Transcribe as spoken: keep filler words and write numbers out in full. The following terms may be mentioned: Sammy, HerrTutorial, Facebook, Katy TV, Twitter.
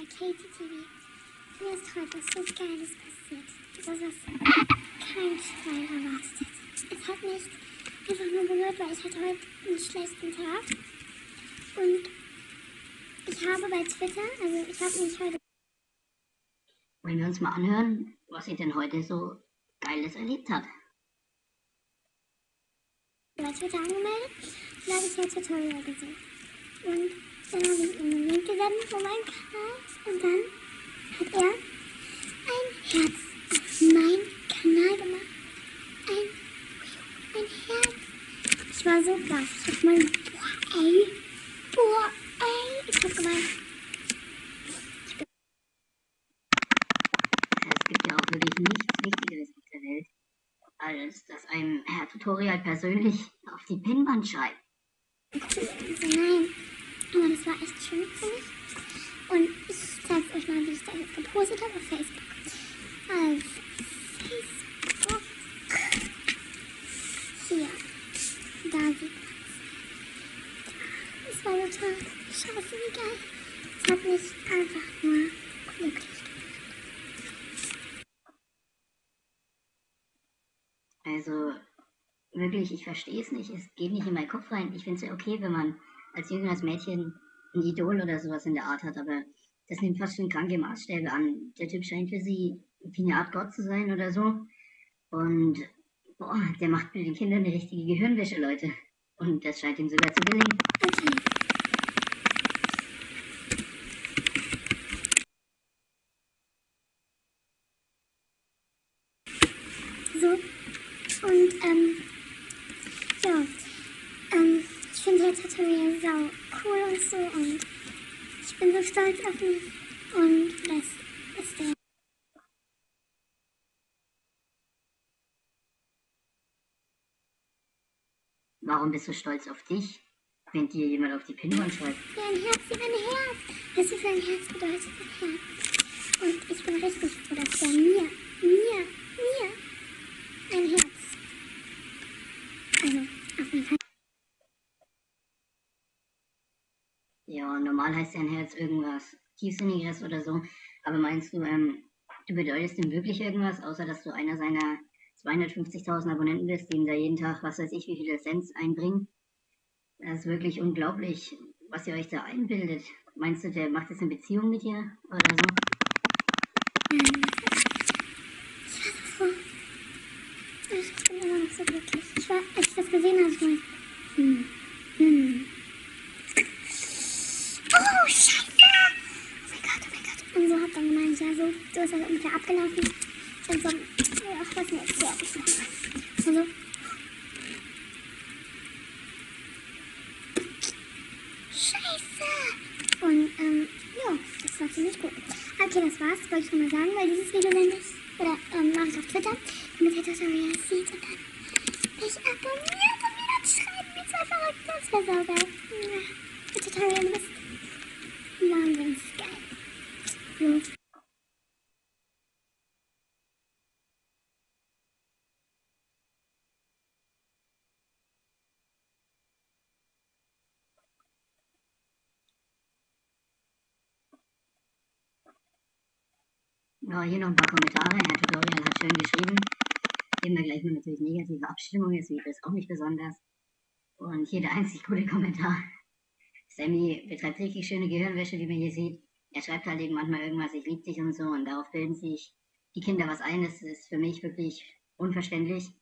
by Katy T V. Neste halka çok geiles passiert. Das was kein Schwein erwartet. Es hat nicht einfach nur gehört, weil ich hatte heute einen schlechten Tag. Und ich habe bei Twitter, also ich habe mich heute... Wollen wir uns mal anhören, was sie denn heute so Geiles erlebt hat. Bei Twitter angemeldet und habe ich HerrTutorial gesehen. Und dann habe ich ihm einen Link gesendet von meinem Kanal und dann hat er ein Herz auf meinen Kanal gemacht. Ein, ein Herz. Ich war so baff. Ich hab gemeint, boah ey, boah ey. Ich hab gemeint. Es gibt ja auch wirklich nichts Wichtigeres auf der Welt, als dass einem HerrTutorial persönlich auf die Pinnwand schreibt. Cool. Also nein, aber das war echt schön für mich. Und ich zeig's euch mal, wie ich das jetzt gepostet habe auf Facebook. Also, Facebook. Hier. Da sieht man's. Das war total scheiße, wie geil. Das hat mich einfach nur glücklich gemacht. Also, wirklich, ich verstehe es nicht. Es geht nicht in meinen Kopf rein. Ich finde es ja okay, wenn man als jüngeres Mädchen ein Idol oder sowas in der Art hat, aber das nimmt fast schon kranke Maßstäbe an. Der Typ scheint für sie wie eine Art Gott zu sein oder so. Und boah, der macht mit den Kindern eine richtige Gehirnwäsche, Leute. Und das scheint ihm sogar zu gelingen. Okay. So, und ähm, ja, ähm, ich finde HerrTutorial sau cool und so und ich bin so stolz auf mich und das ist der. Warum bist du stolz auf dich, wenn dir jemand auf die Pinnwand schreibt? Wie ein Herz, wie ein Herz! Das ist ein Herz, bedeutet ein Herz. Und ich bin richtig froh, dass der mir, mir, mir ein Herz. Also, auf jeden Fall. Ja, normal heißt ja ein Herz irgendwas Tiefsinnigeres oder so. Aber meinst du, ähm, du bedeutest ihm wirklich irgendwas, außer dass du einer seiner zweihundertfünfzigtausend Abonnenten bist, die ihm da jeden Tag, was weiß ich, wie viele Cents einbringen? Das ist wirklich unglaublich, was ihr euch da einbildet. Meinst du, der macht jetzt eine Beziehung mit dir oder so? Ich bin immer noch so glücklich. Ich war, als ich das gesehen habe, ich meine, hm, hm. Oh, Scheiße! Oh mein Gott, oh mein Gott. Und so hat dann gemeint, ja, so, so ist er ungefähr abgelaufen. Und so, ach, was mir jetzt fertig ist. Und so. Scheiße! Und, ähm, ja, das war ziemlich gut. Okay, das war's. Wollte ich nur mal sagen, weil dieses Video nenne ich, oder, ähm, mache ich auf Twitter. Mit HerrTutorial sieht und dann mich abonniert und mir dann schreibt, wie zwei Verrückten. Das wäre sauber. HerrTutorial, du bist wahnsinnig geil. So. Ja, hier noch ein paar Kommentare. HerrTutorial hat schön geschrieben. Geben wir gleich mal natürlich negative Abstimmung, jetzt sieht das auch nicht besonders. Und hier der einzig gute Kommentar. Sammy betreibt richtig schöne Gehirnwäsche, wie man hier sieht. Er schreibt halt eben manchmal irgendwas, ich liebe dich und so, und darauf bilden sich die Kinder was ein. Das ist für mich wirklich unverständlich.